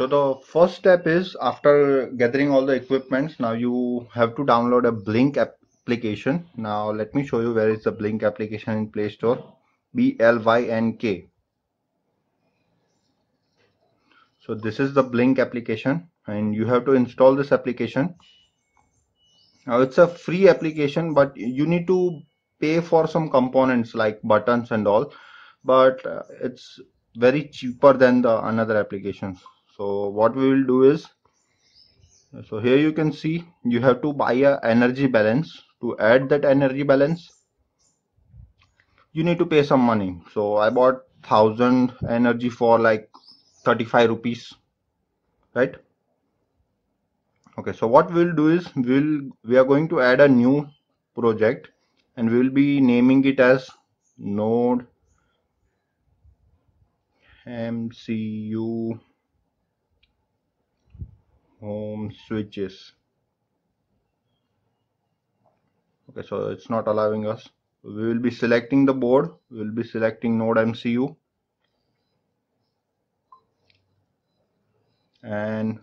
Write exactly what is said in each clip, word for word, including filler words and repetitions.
So the first step is, after gathering all the equipments, now you have to download a Blynk application. Now let me show you where is the Blynk application in Play Store. B L Y N K. So this is the Blynk application and you have to install this application. Now it's a free application, but you need to pay for some components like buttons and all, but it's very cheaper than the another applications. So what we will do is, so here you can see you have to buy a energy balance. To add that energy balance, you need to pay some money. So I bought thousand energy for like thirty-five rupees, right? Okay, so what we'll do is we'll we are going to add a new project and we will be naming it as Node M C U. Home switches. Okay, so it's not allowing us. We will be selecting the board. We will be selecting Node M C U. And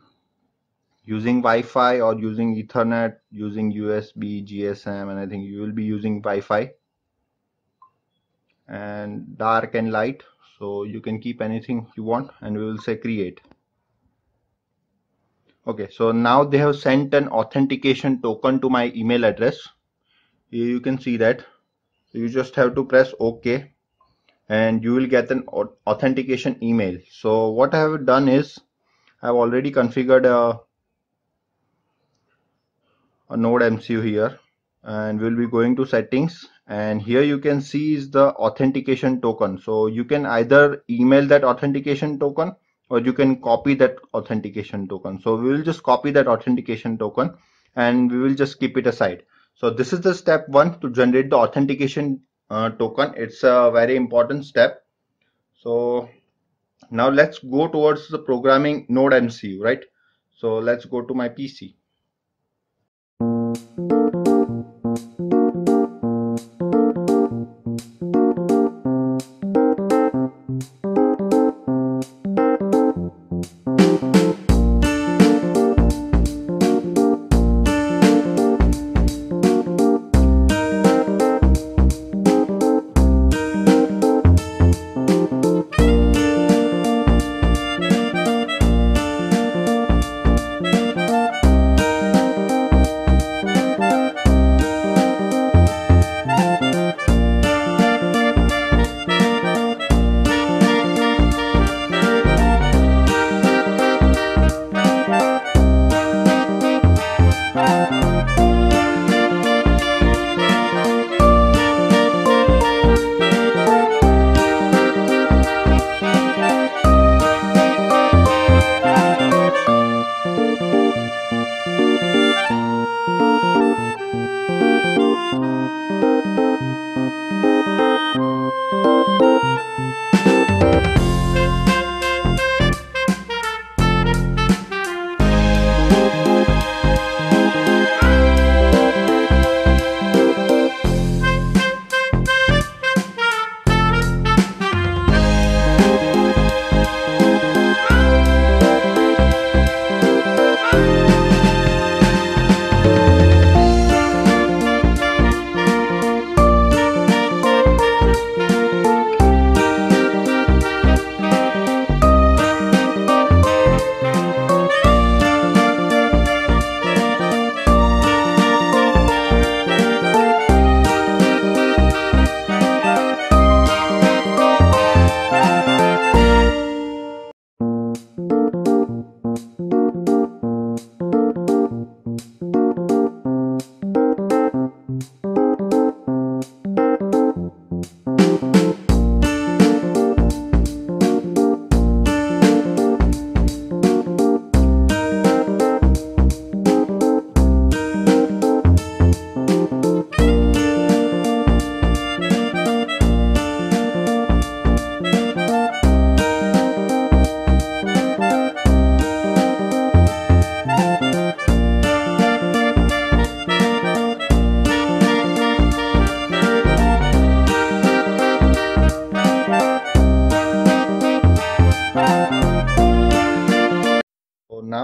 using Wi-Fi or using Ethernet, using U S B, G S M, and I think you will be using Wi-Fi. And dark and light. So you can keep anything you want and we will say create. Okay, so now they have sent an authentication token to my email address. Here you can see that. You just have to press OK and you will get an authentication email. So what I have done is, I have already configured a, a Node M C U here, and we will be going to settings, and here you can see is the authentication token. So you can either email that authentication token or you can copy that authentication token. So we will just copy that authentication token and we will just keep it aside. So this is the step one, to generate the authentication uh, token. It's a very important step. So now let's go towards the programming Node M C U, right? So let's go to my P C.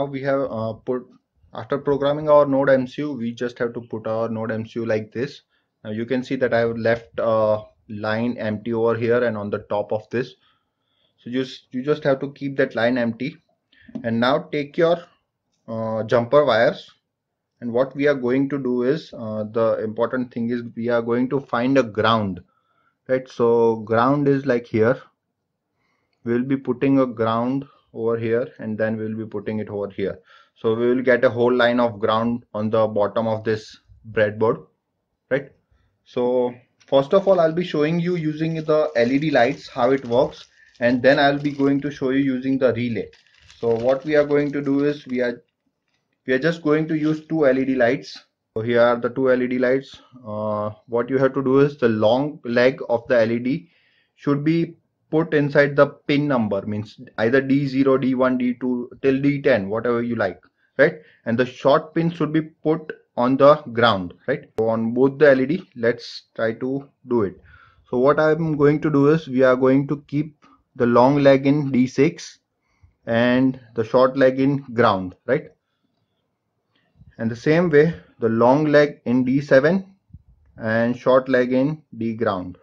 now we have uh, put, after programming our NodeMCU, we just have to put our NodeMCU like this. Now you can see that I have left a line empty over here and on the top of this. So just you just have to keep that line empty. And now take your uh, jumper wires. And what we are going to do is, uh, the important thing is we are going to find a ground, right? So ground is like here. We'll be putting a ground over here and then we'll be putting it over here. So we will get a whole line of ground on the bottom of this breadboard, right? So first of all, I'll be showing you using the L E D lights how it works, and then I'll be going to show you using the relay. So what we are going to do is we are we are just going to use two L E D lights. So here are the two L E D lights. Uh, what you have to do is the long leg of the L E D should be put inside the pin number, means either D zero, D one, D two till D ten, whatever you like, right? And the short pin should be put on the ground, right? So on both the L E D, let's try to do it. So what I'm going to do is we are going to keep the long leg in D six and the short leg in ground, right? And the same way, the long leg in D seven and short leg in D ground,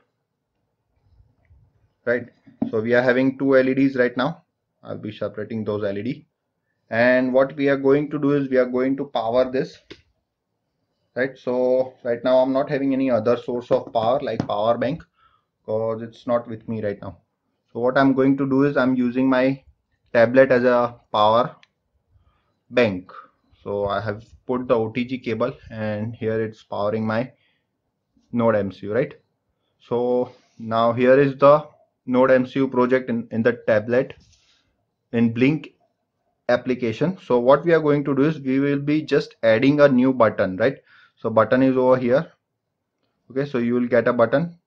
right? So we are having two L E Ds right now. I'll be separating those L E D, and what we are going to do is we are going to power this, right? So right now I'm not having any other source of power like power bank because it's not with me right now. So what I'm going to do is I'm using my tablet as a power bank. So I have put the O T G cable and here it's powering my NodeMCU, right? So now here is the NodeMCU project in, in the tablet in Blynk application. So what we are going to do is we will be just adding a new button, right? So button is over here. Okay, so you will get a button.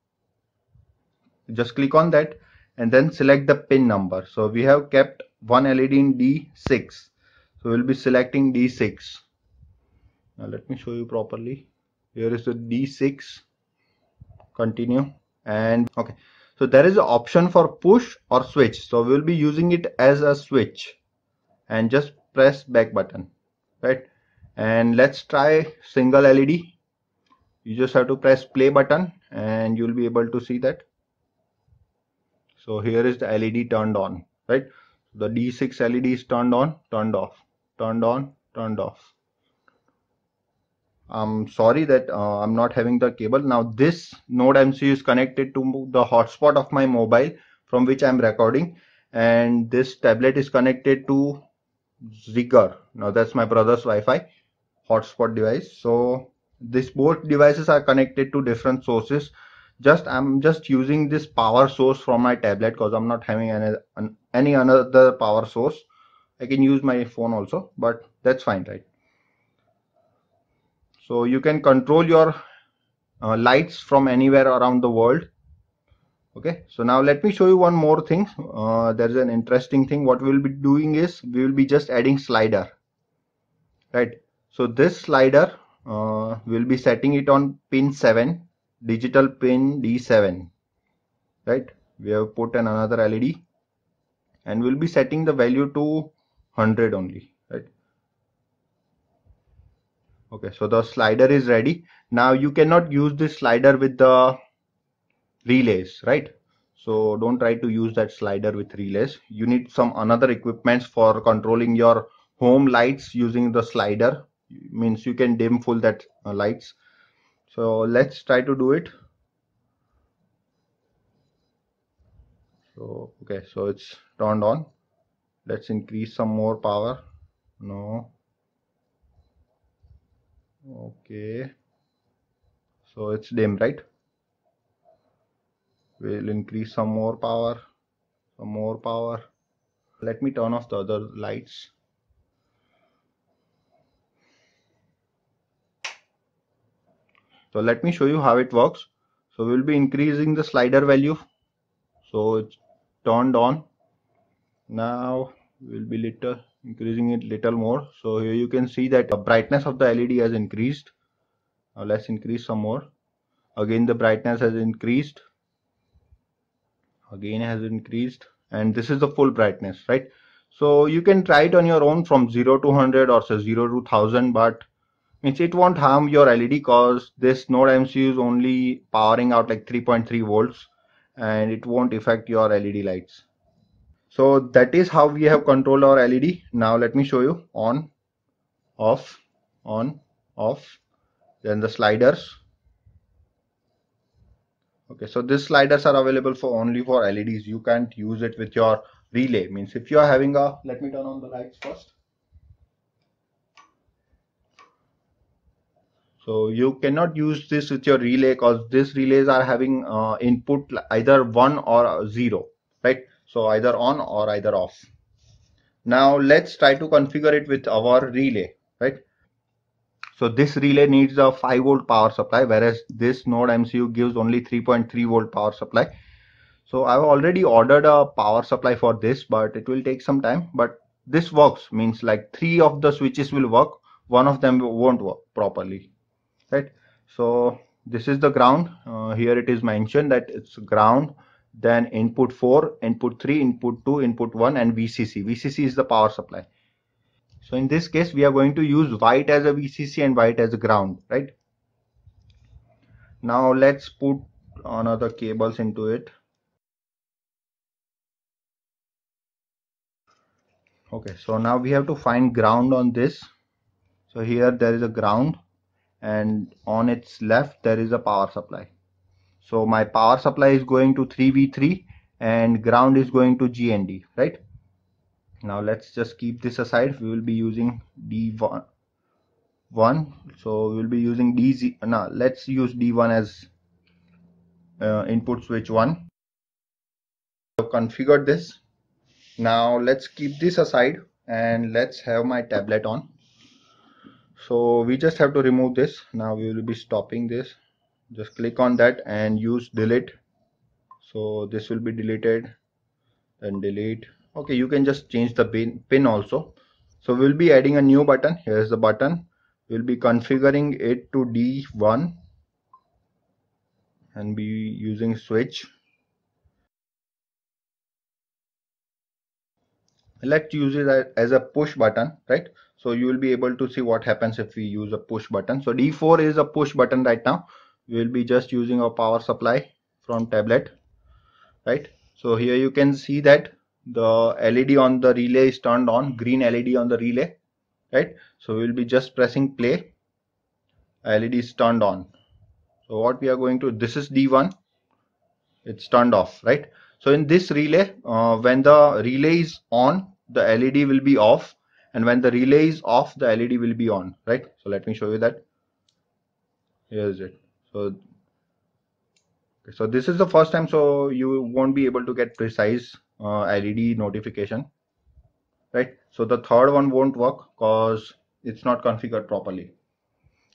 Just click on that and then select the pin number. So we have kept one L E D in D six. So we'll be selecting D six. Now let me show you properly. Here is the D six. Continue and okay. So there is an option for push or switch. So we'll be using it as a switch and just press back button, right? And let's try single L E D. You just have to press play button and you'll be able to see that. So here is the L E D turned on, right? The D six L E D is turned on, turned off, turned on, turned off. I'm sorry that uh, I'm not having the cable. Now this NodeMCU is connected to the hotspot of my mobile from which I'm recording, and this tablet is connected to Zikar. Now that's my brother's Wi-Fi hotspot device. So this both devices are connected to different sources. Just I'm just using this power source from my tablet because I'm not having any, any another power source. I can use my phone also, but that's fine, right? So you can control your uh, lights from anywhere around the world. Okay, so now let me show you one more thing. Uh, there's an interesting thing. What we'll be doing is we will be just adding slider, right? So this slider, uh, we'll be setting it on pin seven, digital pin D seven, right? We have put in another L E D and we'll be setting the value to one hundred only, right? Okay, so the slider is ready. Now you cannot use this slider with the relays, right? So don't try to use that slider with relays. You need some another equipments for controlling your home lights using the slider. It means you can dim full that uh, lights. So let's try to do it. So okay, so it's turned on. Let's increase some more power. No. Okay, so it's dim, right? We'll increase some more power, some more power. Let me turn off the other lights. So let me show you how it works. So we'll be increasing the slider value. So it's turned on. Now we'll be little increasing it little more. So here you can see that the brightness of the L E D has increased. Now let's increase some more. Again the brightness has increased. Again has increased, and this is the full brightness, right? So you can try it on your own from zero to one hundred or say zero to one thousand, but means it won't harm your L E D because this NodeMCU is only powering out like three point three volts and it won't affect your L E D lights. So that is how we have controlled our L E D. Now let me show you on, off, on, off, then the sliders. Okay, so these sliders are available for only for L E Ds. You can't use it with your relay. Means if you are having a, let me turn on the lights first. So you cannot use this with your relay because these relays are having uh, input either one or zero, right? So either on or either off. Now let's try to configure it with our relay, right? So this relay needs a five volt power supply, whereas this NodeMCU gives only three point three volt power supply. So I've already ordered a power supply for this, but it will take some time. But this works, means like three of the switches will work, one of them won't work properly, right? So this is the ground. Uh, here it is mentioned that it's ground, then input four, input three, input two, input one, and V C C. V C C is the power supply. So in this case, we are going to use white as a V C C and white as a ground, right? Now let's put another cables into it. Okay, so now we have to find ground on this. So here there is a ground and on its left there is a power supply. So my power supply is going to three V three and ground is going to G N D, right? Now let's just keep this aside. We will be using D one. One, so we will be using D Z. Now let's use D one as uh, input switch one. So configured this. Now let's keep this aside and let's have my tablet on. So we just have to remove this. Now we will be stopping this. Just click on that and use delete. So this will be deleted. Then delete. Okay, you can just change the pin, pin also. So we'll be adding a new button. Here's the button. We'll be configuring it to D one and be using switch. Let's use it as a push button, right? So you will be able to see what happens if we use a push button. So D four is a push button right now. We'll be just using our power supply from tablet, right? So here you can see that the L E D on the relay is turned on, green L E D on the relay, right? So we'll be just pressing play. L E D is turned on. So what we are going to, this is D one, it's turned off, right? So in this relay, uh, when the relay is on, the L E D will be off, and when the relay is off, the L E D will be on, right? So let me show you that. Here is it. So so this is the first time, so you won't be able to get precise uh, L E D notification, right? So the third one won't work because it's not configured properly.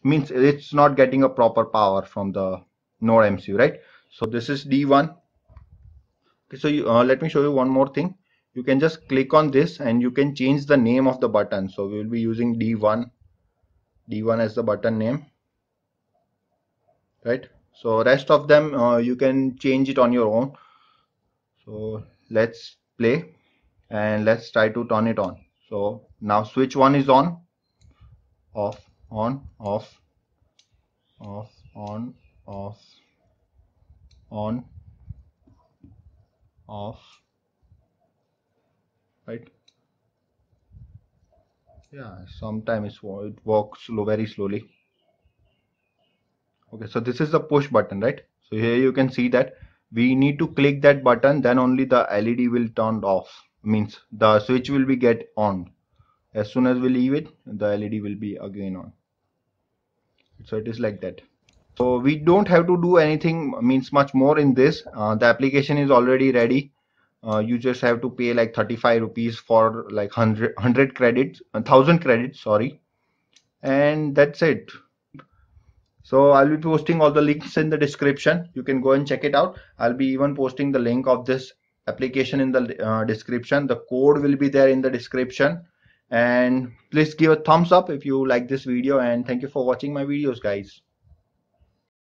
Means it's not getting a proper power from the NodeMCU, right? So this is D one. Okay, so you, uh, let me show you one more thing. You can just click on this and you can change the name of the button. So we will be using D one, D one as the button name, right? So rest of them uh, you can change it on your own. So let's play and let's try to turn it on. So now switch one is on, off, on, off, off, on, off, on, off, right? Yeah, sometimes it works slow, very slowly. Okay, so this is the push button, right? So here you can see that we need to click that button, then only the L E D will turn off, means the switch will be get on. As soon as we leave it, the L E D will be again on. So it is like that. So we don't have to do anything, means much more in this. Uh, the application is already ready. Uh, you just have to pay like thirty-five rupees for like one hundred, one hundred credits, one thousand credits, sorry. And that's it. So I'll be posting all the links in the description. You can go and check it out. I'll be even posting the link of this application in the uh, description. The code will be there in the description. And please give a thumbs up if you like this video. And thank you for watching my videos, guys.